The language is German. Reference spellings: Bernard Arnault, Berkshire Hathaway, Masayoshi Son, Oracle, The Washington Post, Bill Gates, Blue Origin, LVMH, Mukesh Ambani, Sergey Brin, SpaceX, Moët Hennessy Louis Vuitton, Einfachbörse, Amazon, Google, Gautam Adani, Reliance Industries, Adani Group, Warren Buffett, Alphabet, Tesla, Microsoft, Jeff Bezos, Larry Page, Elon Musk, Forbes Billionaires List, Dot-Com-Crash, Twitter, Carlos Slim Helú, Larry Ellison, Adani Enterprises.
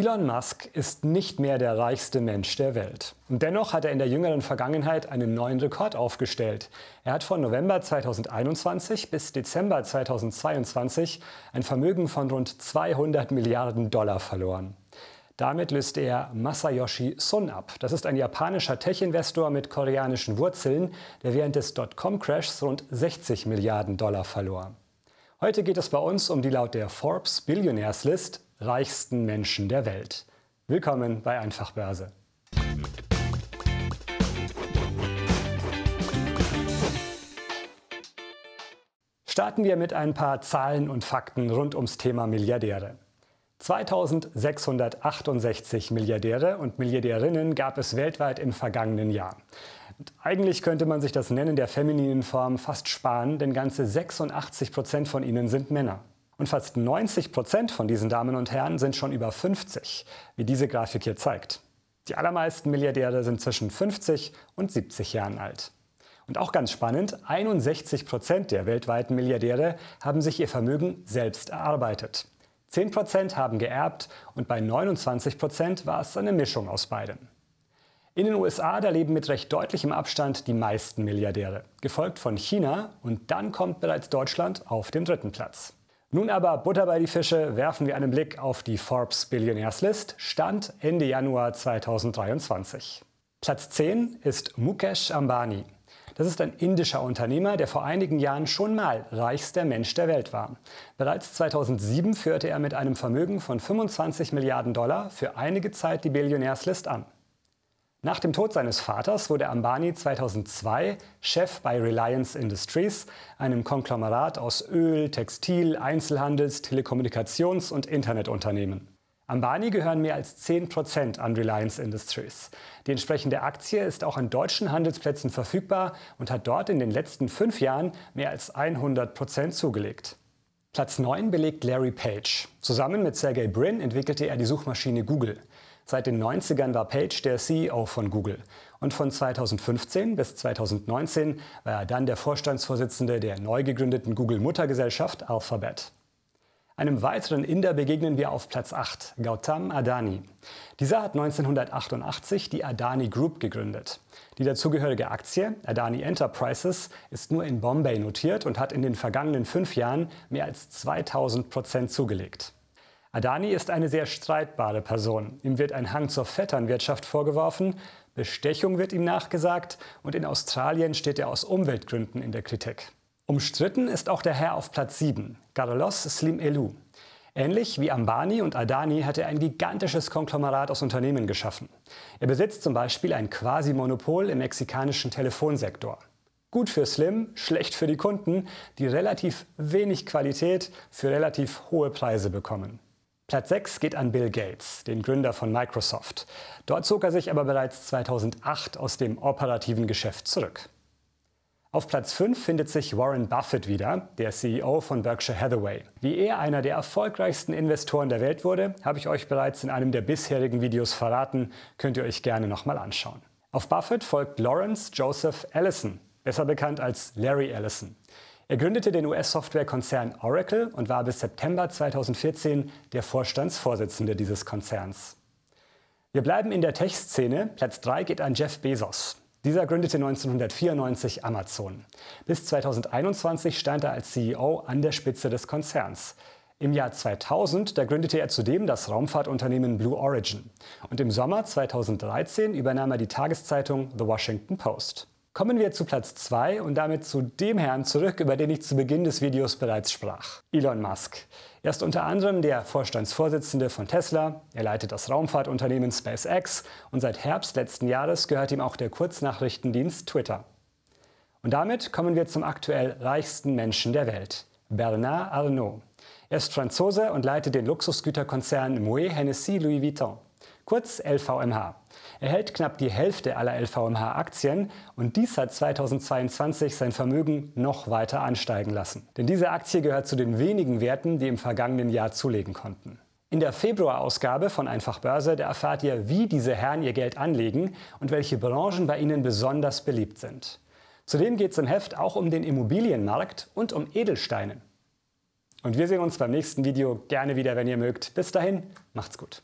Elon Musk ist nicht mehr der reichste Mensch der Welt. Und dennoch hat er in der jüngeren Vergangenheit einen neuen Rekord aufgestellt. Er hat von November 2021 bis Dezember 2022 ein Vermögen von rund 200 Milliarden Dollar verloren. Damit löste er Masayoshi Son ab. Das ist ein japanischer Tech-Investor mit koreanischen Wurzeln, der während des Dotcom-Crashs rund 60 Milliarden Dollar verlor. Heute geht es bei uns um die laut der Forbes Billionaires List reichsten Menschen der Welt. Willkommen bei Einfachbörse. Starten wir mit ein paar Zahlen und Fakten rund ums Thema Milliardäre. 2668 Milliardäre und Milliardärinnen gab es weltweit im vergangenen Jahr. Und eigentlich könnte man sich das Nennen der femininen Form fast sparen, denn ganze 86% von ihnen sind Männer. Und fast 90% von diesen Damen und Herren sind schon über 50, wie diese Grafik hier zeigt. Die allermeisten Milliardäre sind zwischen 50 und 70 Jahren alt. Und auch ganz spannend, 61% der weltweiten Milliardäre haben sich ihr Vermögen selbst erarbeitet. 10% haben geerbt und bei 29% war es eine Mischung aus beidem. In den USA, da leben mit recht deutlichem Abstand die meisten Milliardäre, gefolgt von China, und dann kommt bereits Deutschland auf dem dritten Platz. Nun aber Butter bei die Fische, werfen wir einen Blick auf die Forbes Billionaires List, Stand Ende Januar 2023. Platz 10 ist Mukesh Ambani. Das ist ein indischer Unternehmer, der vor einigen Jahren schon mal reichster Mensch der Welt war. Bereits 2007 führte er mit einem Vermögen von 25 Milliarden Dollar für einige Zeit die Billionaires List an. Nach dem Tod seines Vaters wurde Ambani 2002 Chef bei Reliance Industries, einem Konglomerat aus Öl, Textil, Einzelhandels-, Telekommunikations- und Internetunternehmen. Ambani gehören mehr als 10% an Reliance Industries. Die entsprechende Aktie ist auch an deutschen Handelsplätzen verfügbar und hat dort in den letzten 5 Jahren mehr als 100% zugelegt. Platz 9 belegt Larry Page. Zusammen mit Sergey Brin entwickelte er die Suchmaschine Google. Seit den 90ern war Page der CEO von Google. Und von 2015 bis 2019 war er dann der Vorstandsvorsitzende der neu gegründeten Google-Muttergesellschaft Alphabet. Einem weiteren Inder begegnen wir auf Platz 8, Gautam Adani. Dieser hat 1988 die Adani Group gegründet. Die dazugehörige Aktie, Adani Enterprises, ist nur in Bombay notiert und hat in den vergangenen 5 Jahren mehr als 2000% zugelegt. Adani ist eine sehr streitbare Person. Ihm wird ein Hang zur Vetternwirtschaft vorgeworfen, Bestechung wird ihm nachgesagt und in Australien steht er aus Umweltgründen in der Kritik. Umstritten ist auch der Herr auf Platz 7, Carlos Slim Helú. Ähnlich wie Ambani und Adani hat er ein gigantisches Konglomerat aus Unternehmen geschaffen. Er besitzt zum Beispiel ein Quasi-Monopol im mexikanischen Telefonsektor. Gut für Slim, schlecht für die Kunden, die relativ wenig Qualität für relativ hohe Preise bekommen. Platz 6 geht an Bill Gates, den Gründer von Microsoft. Dort zog er sich aber bereits 2008 aus dem operativen Geschäft zurück. Auf Platz 5 findet sich Warren Buffett wieder, der CEO von Berkshire Hathaway. Wie er einer der erfolgreichsten Investoren der Welt wurde, habe ich euch bereits in einem der bisherigen Videos verraten, könnt ihr euch gerne nochmal anschauen. Auf Buffett folgt Lawrence Joseph Ellison, besser bekannt als Larry Ellison. Er gründete den US-Softwarekonzern Oracle und war bis September 2014 der Vorstandsvorsitzende dieses Konzerns. Wir bleiben in der Tech-Szene. Platz 3 geht an Jeff Bezos. Dieser gründete 1994 Amazon. Bis 2021 stand er als CEO an der Spitze des Konzerns. Im Jahr 2000, da gründete er zudem das Raumfahrtunternehmen Blue Origin. Und im Sommer 2013 übernahm er die Tageszeitung The Washington Post. Kommen wir zu Platz 2 und damit zu dem Herrn zurück, über den ich zu Beginn des Videos bereits sprach. Elon Musk. Er ist unter anderem der Vorstandsvorsitzende von Tesla, er leitet das Raumfahrtunternehmen SpaceX und seit Herbst letzten Jahres gehört ihm auch der Kurznachrichtendienst Twitter. Und damit kommen wir zum aktuell reichsten Menschen der Welt, Bernard Arnault. Er ist Franzose und leitet den Luxusgüterkonzern Moët Hennessy Louis Vuitton, kurz LVMH. Er hält knapp die Hälfte aller LVMH-Aktien und dies hat 2022 sein Vermögen noch weiter ansteigen lassen. Denn diese Aktie gehört zu den wenigen Werten, die im vergangenen Jahr zulegen konnten. In der Februarausgabe von Einfachbörse, da erfahrt ihr, wie diese Herren ihr Geld anlegen und welche Branchen bei ihnen besonders beliebt sind. Zudem geht es im Heft auch um den Immobilienmarkt und um Edelsteine. Und wir sehen uns beim nächsten Video gerne wieder, wenn ihr mögt. Bis dahin, macht's gut.